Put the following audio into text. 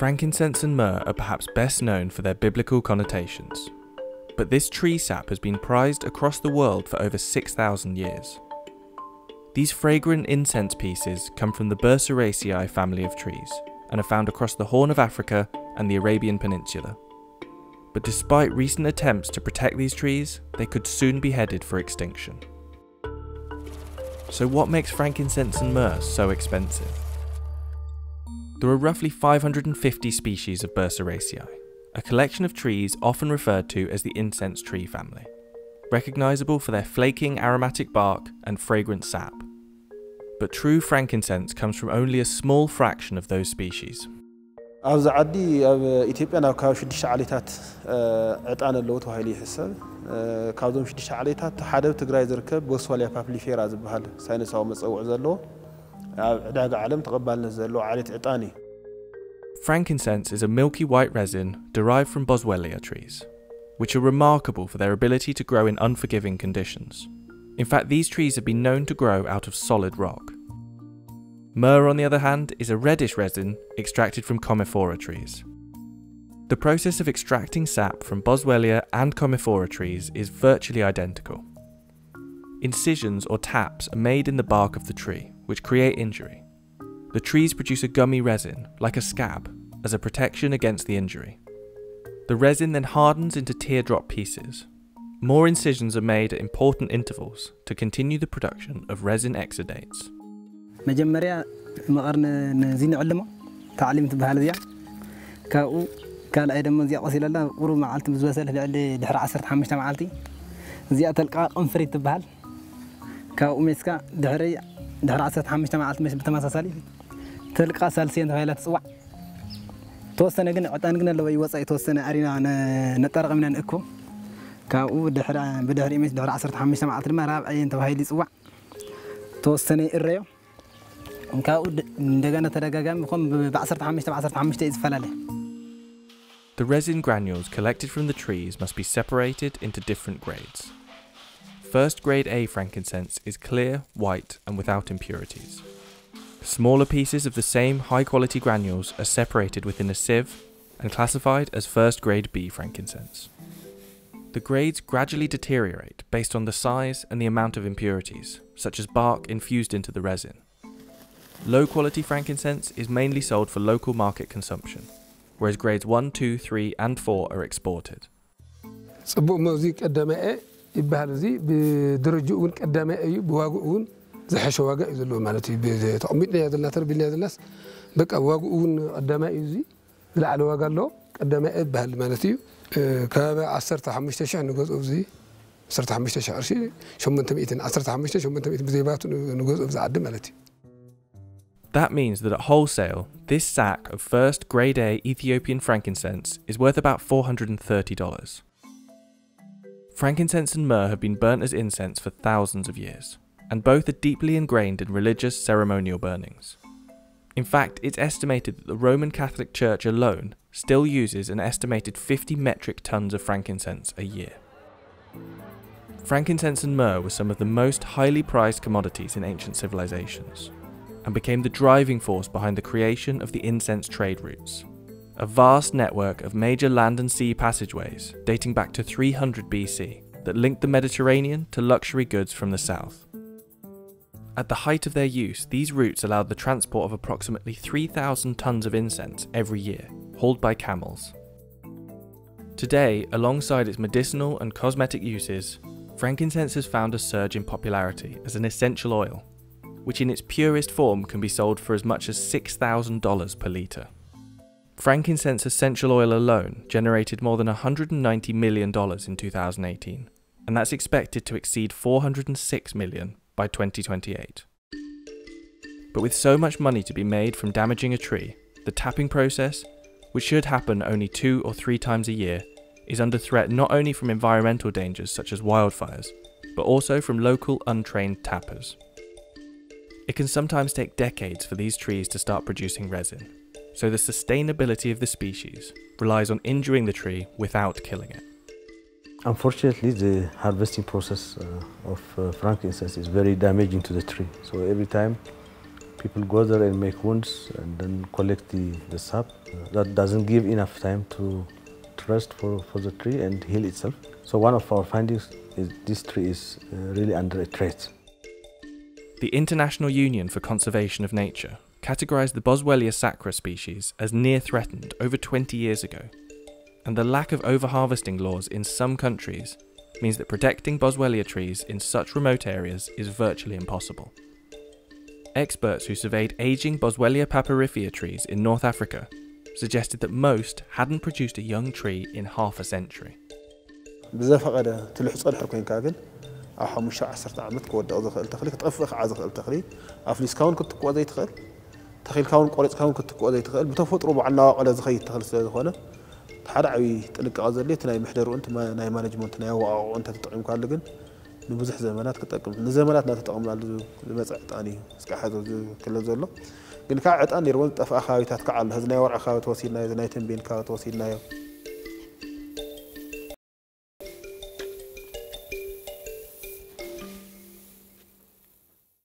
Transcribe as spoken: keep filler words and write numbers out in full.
Frankincense and myrrh are perhaps best known for their biblical connotations, but this tree sap has been prized across the world for over six thousand years. These fragrant incense pieces come from the Burseraceae family of trees and are found across the Horn of Africa and the Arabian Peninsula. But despite recent attempts to protect these trees, they could soon be headed for extinction. So what makes frankincense and myrrh so expensive? There are roughly five hundred fifty species of Burseraceae, a collection of trees often referred to as the incense tree family, recognisable for their flaking aromatic bark and fragrant sap. But true frankincense comes from only a small fraction of those species. As Adi Ethiopian Boswellia papyrifera. Frankincense is a milky white resin derived from Boswellia trees, which are remarkable for their ability to grow in unforgiving conditions. In fact, these trees have been known to grow out of solid rock. Myrrh, on the other hand, is a reddish resin extracted from Commiphora trees. The process of extracting sap from Boswellia and Commiphora trees is virtually identical. Incisions or taps are made in the bark of the tree, which create injury. The trees produce a gummy resin, like a scab, as a protection against the injury. The resin then hardens into teardrop pieces. More incisions are made at important intervals to continue the production of resin exudates. The resin granules collected from the trees must be separated into different grades. First grade A frankincense is clear, white, and without impurities. Smaller pieces of the same high-quality granules are separated within a sieve and classified as first grade B frankincense. The grades gradually deteriorate based on the size and the amount of impurities, such as bark infused into the resin. Low-quality frankincense is mainly sold for local market consumption, whereas grades one, two, three, and four are exported. That means that at wholesale, this sack of first grade A Ethiopian frankincense is worth about four hundred thirty dollars. Frankincense and myrrh have been burnt as incense for thousands of years, and both are deeply ingrained in religious ceremonial burnings. In fact, it's estimated that the Roman Catholic Church alone still uses an estimated fifty metric tons of frankincense a year. Frankincense and myrrh were some of the most highly prized commodities in ancient civilizations, and became the driving force behind the creation of the incense trade routes, a vast network of major land and sea passageways dating back to three hundred B C that linked the Mediterranean to luxury goods from the south. At the height of their use, these routes allowed the transport of approximately three thousand tons of incense every year, hauled by camels. Today, alongside its medicinal and cosmetic uses, frankincense has found a surge in popularity as an essential oil, which in its purest form can be sold for as much as six thousand dollars per litre. Frankincense essential oil alone generated more than one hundred ninety million dollars in two thousand eighteen, and that's expected to exceed four hundred six million dollars by twenty twenty-eight. But with so much money to be made from damaging a tree, the tapping process, which should happen only two or three times a year, is under threat not only from environmental dangers such as wildfires, but also from local untrained tappers. It can sometimes take decades for these trees to start producing resin, so the sustainability of the species relies on injuring the tree without killing it. Unfortunately, the harvesting process uh, of uh, frankincense is very damaging to the tree. So every time people go there and make wounds and then collect the, the sap. That doesn't give enough time to rest for, for the tree and heal itself. So one of our findings is this tree is uh, really under a threat. The International Union for Conservation of Nature categorised the Boswellia sacra species as near-threatened over twenty years ago, and the lack of over-harvesting laws in some countries means that protecting Boswellia trees in such remote areas is virtually impossible. Experts who surveyed ageing Boswellia papyrifera trees in North Africa suggested that most hadn't produced a young tree in half a century.